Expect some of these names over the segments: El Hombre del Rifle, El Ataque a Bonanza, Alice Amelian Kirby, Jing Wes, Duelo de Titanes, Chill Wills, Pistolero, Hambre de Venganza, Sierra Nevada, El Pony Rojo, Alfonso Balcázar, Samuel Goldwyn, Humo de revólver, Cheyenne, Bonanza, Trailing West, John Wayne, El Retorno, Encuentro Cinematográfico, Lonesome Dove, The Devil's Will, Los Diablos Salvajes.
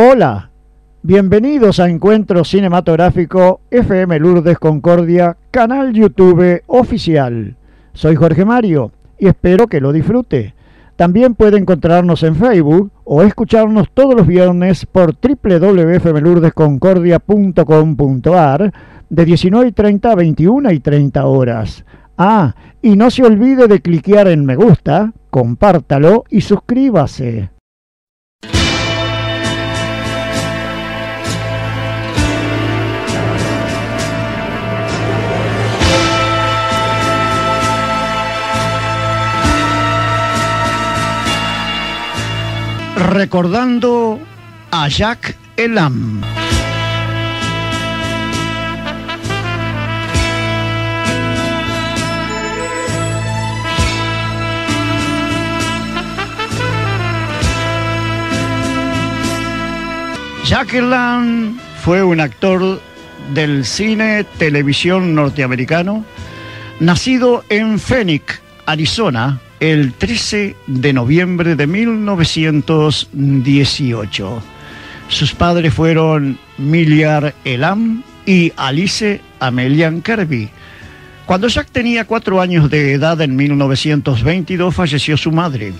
Hola, bienvenidos a Encuentro Cinematográfico FM Lourdes Concordia, canal YouTube oficial. Soy Jorge Mario y espero que lo disfrute. También puede encontrarnos en Facebook o escucharnos todos los viernes por www.fmlourdesconcordia.com.ar de 19:30 a 21:30 horas. Ah, y no se olvide de cliquear en me gusta, compártalo y suscríbase. Recordando a Jack Elam. Jack Elam fue un actor del cine televisión norteamericano, nacido en Phoenix, Arizona, el 13 de noviembre de 1918. Sus padres fueron Milliard Elam y Alice Amelian Kirby. Cuando Jack tenía 4 años de edad, en 1922, falleció su madre.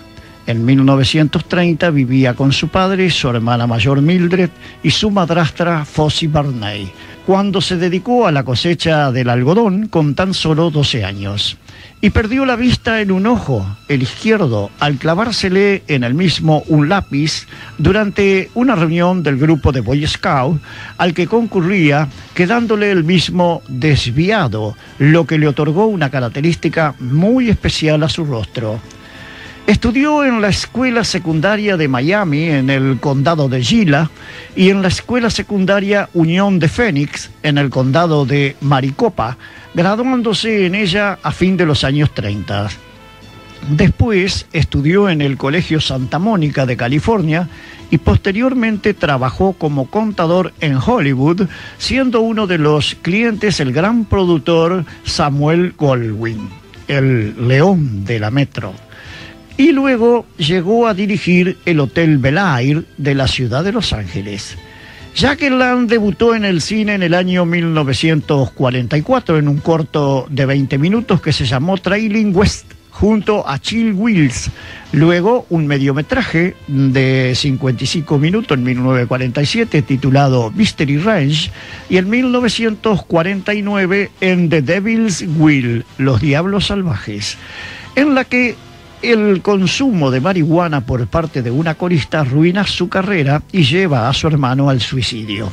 En 1930 vivía con su padre, su hermana mayor Mildred y su madrastra Fossie Barney, cuando se dedicó a la cosecha del algodón con tan solo 12 años. Y perdió la vista en un ojo, el izquierdo, al clavársele en el mismo un lápiz durante una reunión del grupo de Boy Scout al que concurría, quedándole el mismo desviado, lo que le otorgó una característica muy especial a su rostro. Estudió en la escuela secundaria de Miami, en el condado de Gila, y en la escuela secundaria Unión de Phoenix, en el condado de Maricopa, graduándose en ella a fin de los años 30. Después estudió en el Colegio Santa Mónica de California y posteriormente trabajó como contador en Hollywood, siendo uno de los clientes el gran productor Samuel Goldwyn, el león de la metro. Y luego llegó a dirigir el Hotel Bel Air de la ciudad de Los Ángeles. Jack Elam debutó en el cine en el año 1944 en un corto de 20 minutos que se llamó Trailing West junto a Chill Wills. Luego un mediometraje de 55 minutos en 1947 titulado Mystery Ranch, y en 1949 en The Devil's Will, Los Diablos Salvajes, en la que el consumo de marihuana por parte de una corista arruina su carrera y lleva a su hermano al suicidio.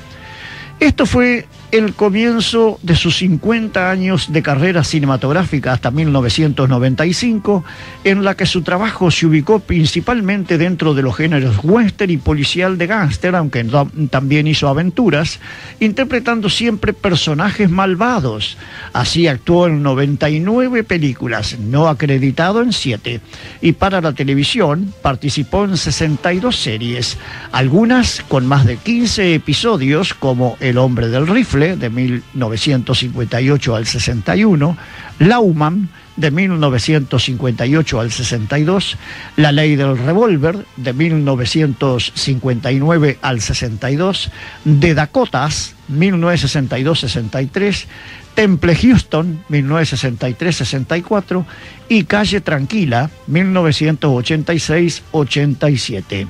Esto fue el comienzo de sus 50 años de carrera cinematográfica hasta 1995, en la que su trabajo se ubicó principalmente dentro de los géneros western y policial de gángster, aunque también hizo aventuras, interpretando siempre personajes malvados. Así actuó en 99 películas, no acreditado en 7, y para la televisión participó en 62 series, algunas con más de 15 episodios, como El Hombre del Rifle, de 1958 al 61, Lauman, de 1958 al 62, La Ley del Revolver, de 1959 al 62, De Dakotas, 1962-63, Temple Houston, 1963-64, y Calle Tranquila, 1986-87.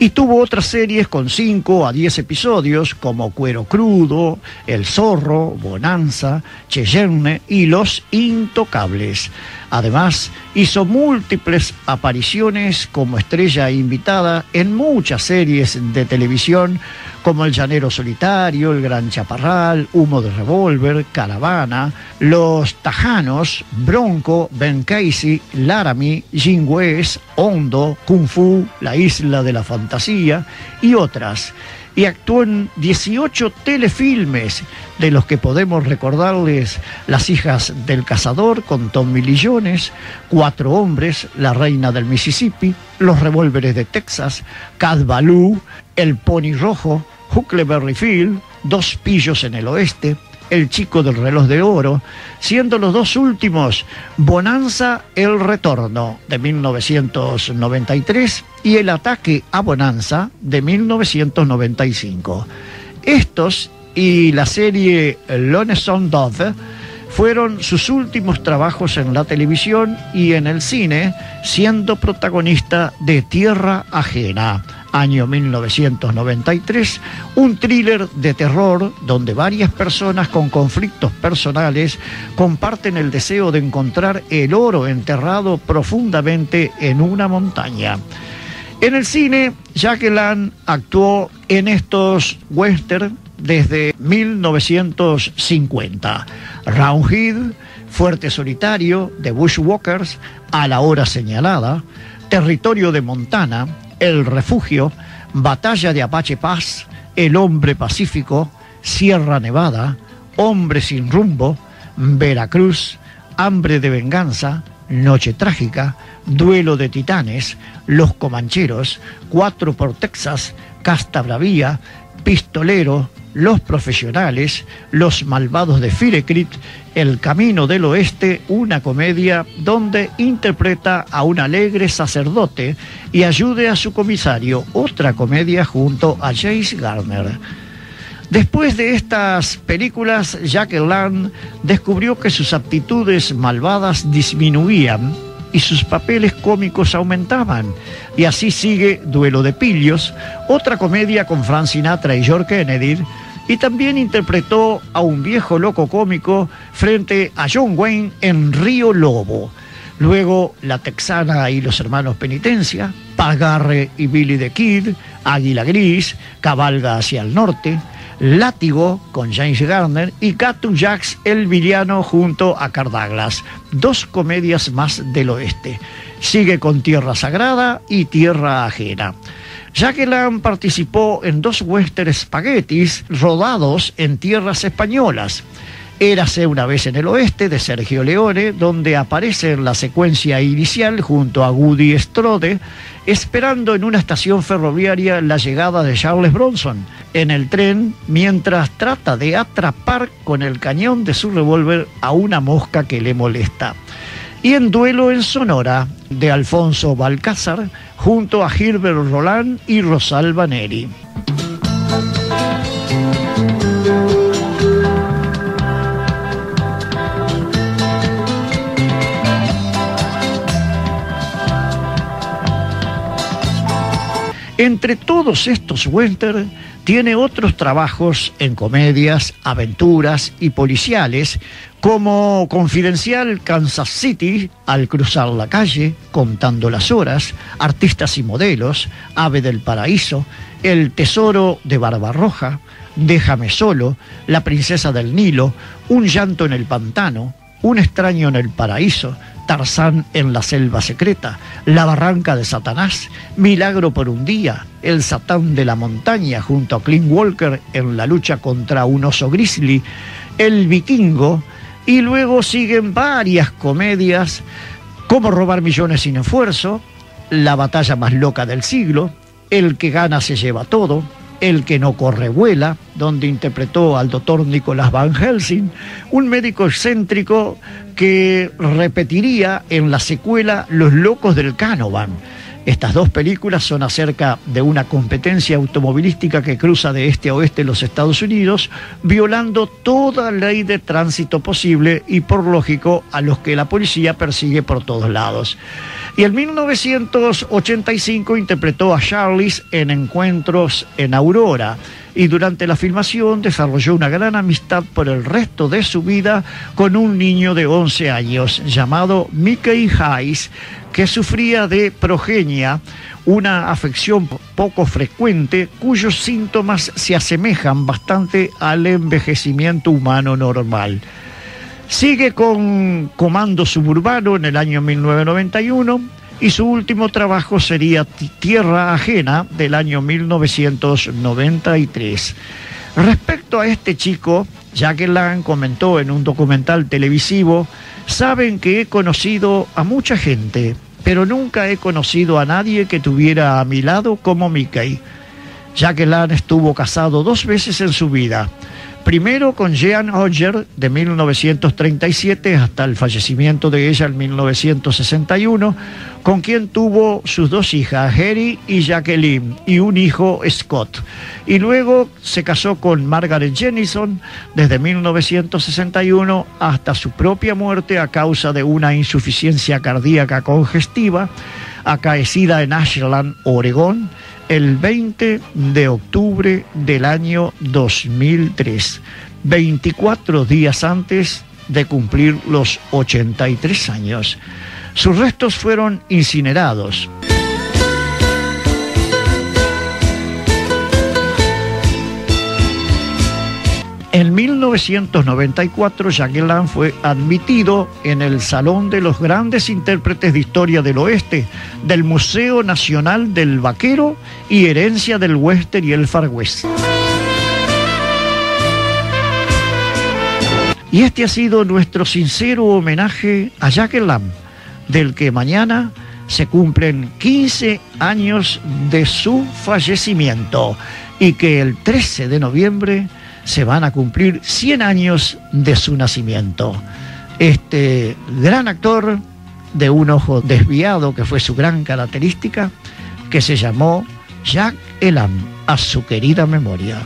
Y tuvo otras series con 5 a 10 episodios como Cuero Crudo, El Zorro, Bonanza, Cheyenne y Los Intocables. Además, hizo múltiples apariciones como estrella invitada en muchas series de televisión como El Llanero Solitario, El Gran Chaparral, Humo de Revólver, Caravana, Los Tajanos, Bronco, Ben Casey, Laramie, Jing Wes, Hondo, Kung Fu, La Isla de la Fantasía y otras. Y actuó en 18 telefilmes, de los que podemos recordarles Las hijas del cazador con Tommy Lee Jones, 4 hombres, La reina del Mississippi, Los revólveres de Texas, Cat Ballou, El pony rojo, Huckleberry Phil, Dos pillos en el oeste, El Chico del Reloj de Oro, siendo los dos últimos Bonanza, El Retorno, de 1993, y El Ataque a Bonanza, de 1995. Estos y la serie Lonesome Dove fueron sus últimos trabajos en la televisión y en el cine, siendo protagonista de Tierra Ajena, año 1993, un thriller de terror donde varias personas con conflictos personales comparten el deseo de encontrar el oro enterrado profundamente en una montaña. En el cine, Jack Elam actuó en estos westerns desde 1950. Roundhead, Fuerte Solitario, The Bushwalkers, A la Hora Señalada, Territorio de Montana, El Refugio, Batalla de Apache Pass, El Hombre Pacífico, Sierra Nevada, Hombre sin Rumbo, Veracruz, Hambre de Venganza, Noche Trágica, Duelo de Titanes, Los Comancheros, 4 por Texas, Casta Bravía, Pistolero, Los Profesionales, Los Malvados de Firecrit, El Camino del Oeste, una comedia donde interpreta a un alegre sacerdote y ayude a su comisario, otra comedia junto a Jace Garner. Después de estas películas, Jack Elam descubrió que sus aptitudes malvadas disminuían y sus papeles cómicos aumentaban. Y así sigue Duelo de Pillos, otra comedia con Frank Sinatra y George Kennedy, y también interpretó a un viejo loco cómico frente a John Wayne en Río Lobo. Luego La Texana y los Hermanos Penitencia, Pagarre y Billy the Kid, Águila Gris, Cabalga hacia el Norte, Látigo con James Garner y Catu Jax el villano junto a Kirk Douglas, dos comedias más del oeste. Sigue con Tierra Sagrada y Tierra Ajena. Jack Elam participó en dos western espaguetis rodados en tierras españolas. Érase una vez en el oeste de Sergio Leone, donde aparece en la secuencia inicial junto a Woody Strode, esperando en una estación ferroviaria la llegada de Charles Bronson en el tren mientras trata de atrapar con el cañón de su revólver a una mosca que le molesta. Y en Duelo en Sonora, de Alfonso Balcázar, junto a Gilbert Roland y Rosalba Neri. Entre todos estos western, tiene otros trabajos en comedias, aventuras y policiales, como Confidencial Kansas City, Al cruzar la calle, Contando las horas, Artistas y modelos, Ave del paraíso, El tesoro de Barbarroja, Déjame solo, La princesa del Nilo, Un llanto en el pantano, Un extraño en el paraíso, Tarzán en la selva secreta, La barranca de Satanás, Milagro por un día, El satán de la montaña junto a Clint Walker en la lucha contra un oso grizzly, El vikingo, y luego siguen varias comedias como Robar millones sin esfuerzo, La batalla más loca del siglo, El que gana se lleva todo, El que no corre vuela, donde interpretó al doctor Nicolás Van Helsing, un médico excéntrico que repetiría en la secuela Los locos del Canovan. Estas dos películas son acerca de una competencia automovilística que cruza de este a oeste los Estados Unidos, violando toda ley de tránsito posible y, por lógico, a los que la policía persigue por todos lados. Y en 1985 interpretó a Charlize en Encuentros en Aurora, y durante la filmación desarrolló una gran amistad por el resto de su vida con un niño de 11 años llamado Mickey Hayes, que sufría de progenia, una afección poco frecuente cuyos síntomas se asemejan bastante al envejecimiento humano normal. Sigue con Comando Suburbano en el año 1991, y su último trabajo sería Tierra Ajena del año 1993. Respecto a este chico, Jack Elam comentó en un documental televisivo: saben que he conocido a mucha gente, pero nunca he conocido a nadie que tuviera a mi lado como Mickey. Jack Elam estuvo casado 2 veces en su vida. primero con Jean Auger de 1937 hasta el fallecimiento de ella en 1961, con quien tuvo sus dos hijas, Heri y Jacqueline, y un hijo, Scott. Y luego se casó con Margaret Jennison desde 1961 hasta su propia muerte a causa de una insuficiencia cardíaca congestiva acaecida en Ashland, Oregón, el 20 de octubre del año 2003, 24 días antes de cumplir los 83 años. Sus restos fueron incinerados. En 1994, Jack Elam fue admitido en el Salón de los Grandes Intérpretes de Historia del Oeste del Museo Nacional del Vaquero y Herencia del Western y el Far West. Y este ha sido nuestro sincero homenaje a Jack Elam, del que mañana se cumplen 15 años de su fallecimiento, y que el 13 de noviembre se van a cumplir 100 años de su nacimiento. Este gran actor de un ojo desviado, que fue su gran característica, que se llamó Jack Elam, a su querida memoria.